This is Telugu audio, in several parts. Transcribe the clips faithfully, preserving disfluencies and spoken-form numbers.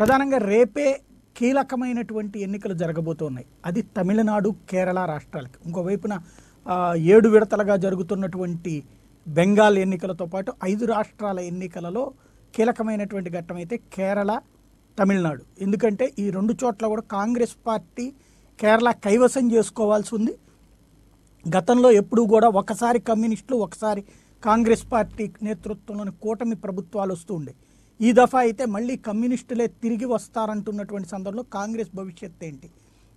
ప్రధానంగా రేపే కీలకమైనటువంటి ఎన్నికలు జరగబోతున్నాయి. అది తమిళనాడు, కేరళ రాష్ట్రాలకు. ఇంకోవైపున ఏడు విడతలుగా జరుగుతున్నటువంటి బెంగాల్ ఎన్నికలతో పాటు ఐదు రాష్ట్రాల ఎన్నికలలో కీలకమైనటువంటి ఘట్టం అయితే కేరళ, తమిళనాడు. ఎందుకంటే ఈ రెండు చోట్ల కూడా కాంగ్రెస్ పార్టీ కేరళ కైవసం చేసుకోవాల్సి ఉంది. గతంలో ఎప్పుడూ కూడా ఒకసారి కమ్యూనిస్టులు, ఒకసారి కాంగ్రెస్ పార్టీ నేతృత్వంలోని కూటమి ప్రభుత్వాలు వస్తూ ఉండే. ఈ దఫా అయితే మళ్ళీ కమ్యూనిస్టులే తిరిగి వస్తారంటున్నటువంటి సందర్భంలో కాంగ్రెస్ భవిష్యత్ ఏంటి?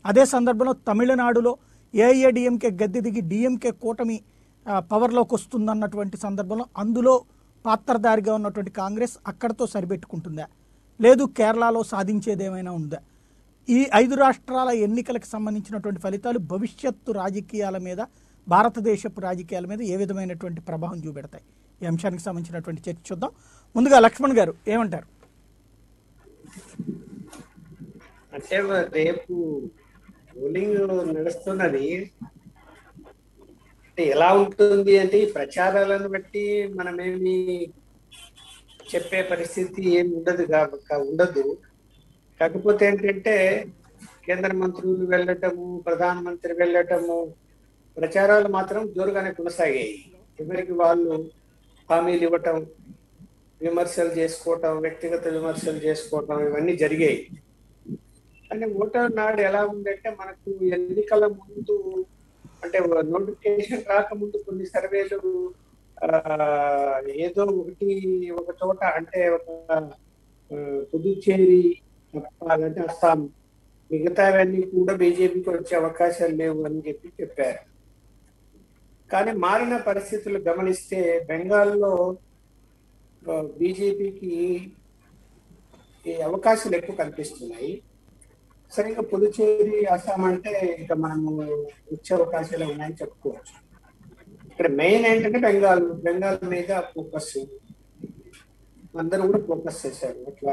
అదే సందర్భంలో తమిళనాడులో ఏఐఏడిఎంకే గద్దె దిగి డిఎంకే కూటమి పవర్లోకి వస్తుందన్నటువంటి సందర్భంలో అందులో పాత్రధారిగా ఉన్నటువంటి కాంగ్రెస్ అక్కడతో సరిపెట్టుకుంటుందా, లేదు కేరళలో సాధించేదేమైనా ఉందా? ఈ ఐదు రాష్ట్రాల ఎన్నికలకు సంబంధించినటువంటి ఫలితాలు భవిష్యత్తు రాజకీయాల మీద, భారతదేశపు రాజకీయాల మీద ఏ విధమైనటువంటి ప్రభావం చూపెడతాయి? ఈ అంశానికి సంబంధించినటువంటి చర్చ చూద్దాం. ముందుగా లక్ష్మణ్ గారు ఏమంటారు? అంటే రేపు పోలింగ్ నడుస్తున్నది, ఎలా ఉంటుంది అంటే ఈ ప్రచారాలను బట్టి మనమేమి చెప్పే పరిస్థితి ఏమి ఉండదు ఉండదు కాకపోతే ఏంటంటే కేంద్ర మంత్రులు వెళ్ళటము, ప్రధానమంత్రి వెళ్ళటము, ప్రచారాలు మాత్రం జోరుగానే కొనసాగాయి. ఎవరికి వాళ్ళు హామీలు ఇవ్వటం, విమర్శలు చేసుకోవటం, వ్యక్తిగత విమర్శలు చేసుకోవటం ఇవన్నీ జరిగాయి. కానీ ఓటర్ నాడు ఎలా ఉందంటే మనకు ఎన్నికల ముందు అంటే నోటిఫికేషన్ రాకముందు కొన్ని సర్వేలు ఏదో ఒకటి ఒక చోట అంటే ఒక పుదుచ్చేరి అలాంటి అస్సాం, మిగతావన్నీ కూడా బీజేపీకి వచ్చే అవకాశాలు లేవు అని చెప్పి చెప్పారు. కానీ మారిన పరిస్థితులు గమనిస్తే బెంగాల్లో బీజేపీకి అవకాశాలు ఎక్కువ కనిపిస్తున్నాయి. సరిగా పుదుచ్చేరి, అస్సాం అంటే ఇంకా మనము వచ్చే అవకాశాలు ఉన్నాయని చెప్పుకోవచ్చు. ఇక్కడ మెయిన్ ఏంటంటే బెంగాల్ బెంగాల్ మీద ఫోకస్ అందరూ కూడా ఫోకస్ చేశారు. అట్లా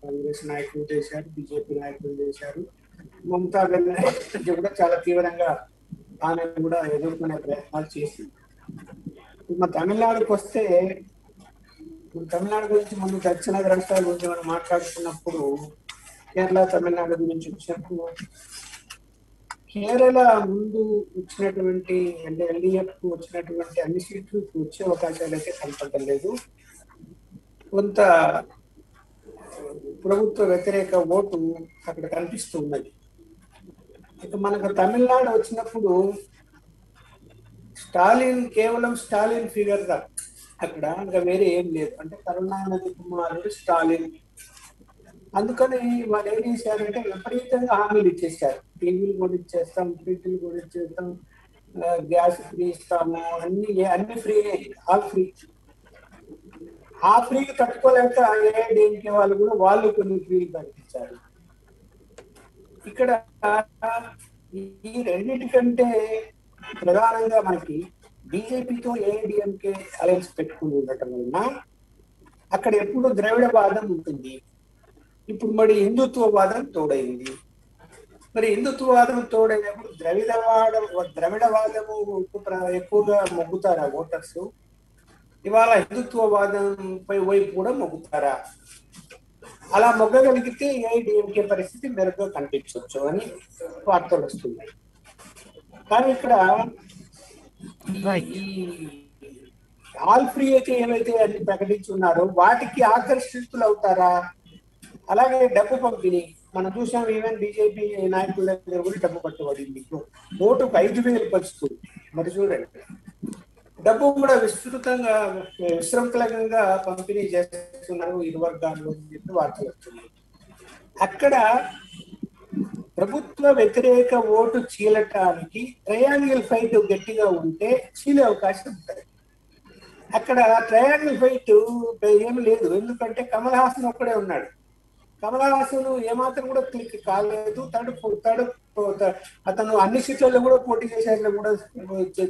కాంగ్రెస్ నాయకులు చేశారు, బీజేపీ నాయకులు చేశారు. మమతా బెనర్జీ కూడా చాలా తీవ్రంగా ఆమె కూడా ఎదుర్కొనే ప్రయత్నాలు చేసింది. మన తమిళనాడుకు వస్తే, తమిళనాడు గురించి ముందు దక్షిణాది రాష్ట్రాల గురించి మనం మాట్లాడుతున్నప్పుడు కేరళ, తమిళనాడు గురించి వచ్చినప్పుడు కేరళ ముందు వచ్చినటువంటి అంటే ఎల్డీఎఫ్ వచ్చినటువంటి అన్ని సీట్లు వచ్చే అవకాశాలు అయితే కనపడటం లేదు. కొంత ప్రభుత్వ వ్యతిరేక ఓటు అక్కడ కనిపిస్తూ ఉన్నది. ఇక మనకు తమిళనాడు వచ్చినప్పుడు స్టాలిన్, కేవలం స్టాలిన్ ఫిగర్ గా అక్కడ, ఇంకా వేరే ఏం లేదు. అంటే కరుణానిధి కుమారుడు స్టాలిన్. అందుకని వాళ్ళు ఏం చేశారంటే విపరీతంగా హామీలు ఇచ్చేసారు. టీవీలు కూడా ఇచ్చేస్తాం, ఫ్రిడ్జ్లు కూడా ఇచ్చేస్తాం, గ్యాస్ ఫ్రీ ఇస్తాము, అన్ని అన్ని ఫ్రీ, ఆల్ ఫ్రీ. ఆ ఫ్రీకి తట్టుకోలేక ఏఐడిఎంకే వాళ్ళు కూడా వాళ్ళు కొన్ని ఫ్రీలు ప్రకటించారు. ఇక్కడ ఈ రెండింటికంటే ప్రధానంగా మనకి బీజేపీతో ఏఐడిఎంకే అలయన్స్ పెట్టుకుని ఉండటం వలన అక్కడ ఎప్పుడు ద్రవిడవాదం ఉంటుంది. ఇప్పుడు మరి హిందుత్వవాదం తోడైంది. మరి హిందుత్వవాదం తోడైనప్పుడు ద్రవిడవాదం ద్రవిడవాదము ఎక్కువగా మొగ్గుతారా ఓటర్స్? ఇవాళ హిందుత్వవాదంపై వైపు కూడా మొగ్గుతారా? అలా మొగ్గగలిగితే ఏఐడిఎంకే పరిస్థితి మెరుగ్గా కనిపించవచ్చు అని వార్తలు వస్తున్నాయి. కానీ ఇక్కడ ఈ ఆల్ ఫ్రీ అయితే ఏవైతే అన్ని ప్రకటించున్నారో వాటికి ఆకర్షితులు అవుతారా? అలాగే డబ్బు పంపిణీ మనం చూసాం. ఈవెన్ బీజేపీ నాయకుల దగ్గర కూడా డబ్బు పట్టుబడింది. ఓటుకు ఐదు వేలు పంచుతుంది. మరి చూడండి, డబ్బు కూడా విస్తృతంగా విశృంఖలంగా పంపిణీ చేస్తున్నారు ఇరు వర్గాల్లో చెప్పి వార్తలు వస్తున్నాయి. అక్కడ ప్రభుత్వ వ్యతిరేక ఓటు చీలటానికి ట్రయాంగిల్ ఫైట్ గట్టిగా ఉంటే చీలే అవకాశం ఉంటుంది. అక్కడ ట్రయాంగిల్ ఫైట్ ఏం లేదు. ఎందుకంటే కమల్ హాసన్ ఒక్కడే ఉన్నాడు. కమల్ హాసన్ ఏమాత్రం కూడా క్లిక్ కాలేదు. తడుపు తడుపు అతను అన్ని సీట్లలో కూడా పోటీ చేసేట్లు కూడా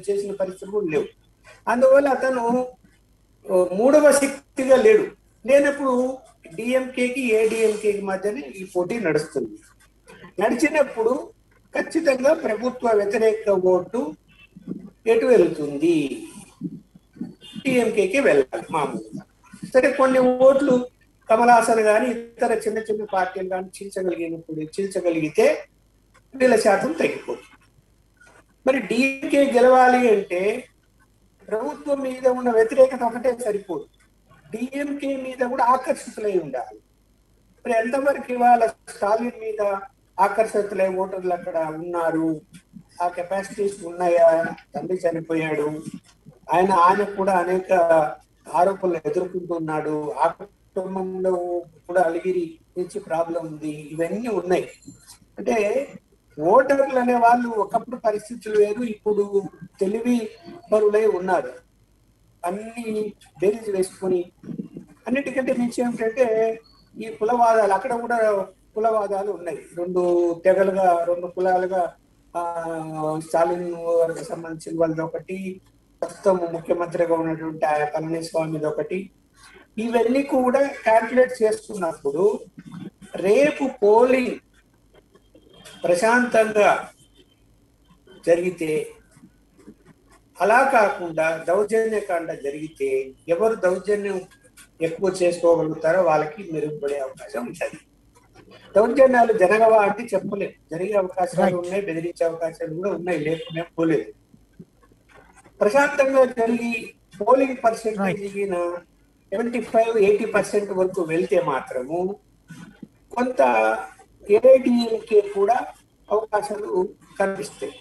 చేసిన పరిస్థితులు కూడా లేవు. అందువల్ల అతను మూడవ శక్తిగా లేడు. లేనప్పుడు డిఎంకేకి ఏడిఎంకేకి మధ్యనే ఈ పోటీ నడుస్తుంది. నడిచినప్పుడు ఖచ్చితంగా ప్రభుత్వ వ్యతిరేక ఓటు ఎటు వెళుతుంది? డిఎంకేకి వెళ్ళాలి మామూలుగా. సరే, కొన్ని ఓట్లు కమలాసన్ కానీ ఇతర చిన్న చిన్న పార్టీలు కానీ చీల్చగలిగినప్పుడు చీల్చగలిగితే వీళ్ళ శాతం తగ్గిపోతుంది. మరి డీఎంకే గెలవాలి అంటే ప్రభుత్వం మీద ఉన్న వ్యతిరేకత ఒకటే సరిపోదు, డిఎంకే మీద కూడా ఆకర్షితులై ఉండాలి. మరి ఎంతవరకు ఇవాళ స్టాలిన్ మీద ఆకర్షితులై ఓటర్లు అక్కడ ఉన్నారు, ఆ కెపాసిటీస్ ఉన్నాయా? తండ్రి చనిపోయాడు, ఆయన ఆయన కూడా అనేక ఆరోపణలు ఎదుర్కొంటున్నాడు, ఆ కుటుంబంలో కూడా అలిగిరి నుంచి ప్రాబ్లం ఉంది, ఇవన్నీ ఉన్నాయి. అంటే ఓటర్లు అనే వాళ్ళు ఒకప్పుడు పరిస్థితులు వేరు, ఇప్పుడు తెలివి పరులై ఉన్నారు, అన్ని బేరీజ్ వేసుకొని. అన్నిటికంటే మించి ఏమిటంటే ఈ కులవాదాలు, అక్కడ కూడా కులవాదాలు ఉన్నాయి, రెండు తెగలుగా రెండు కులాలుగా స్టాలిన్ వారికి సంబంధించిన వాళ్ళది ఒకటి, ప్రస్తుతం ముఖ్యమంత్రిగా ఉన్నటువంటి పళనిస్వామిది ఒకటి. ఇవన్నీ కూడా క్యాల్కులేట్ చేసుకున్నప్పుడు రేపు పోలింగ్ ప్రశాంతంగా జరిగితే, అలా కాకుండా దౌర్జన్యకాండ జరిగితే ఎవరు దౌర్జన్యం ఎక్కువ చేసుకోగలుగుతారో వాళ్ళకి మెరుగుపడే అవకాశం ఉంటుంది. దౌర్జన్యాలు జరగవా అంటే చెప్పలేదు, జరిగే అవకాశాలు ఉన్నాయి, బెదిరించే అవకాశాలు కూడా ఉన్నాయి, లేకుండా పోలేదు. ప్రశాంతంగా జరిగి polling percentage seventy five eighty percent వరకు వెళ్తే మాత్రము కొంత ఏఐడిఎంకే కూడా అవకాశాలు కనిపిస్తాయి.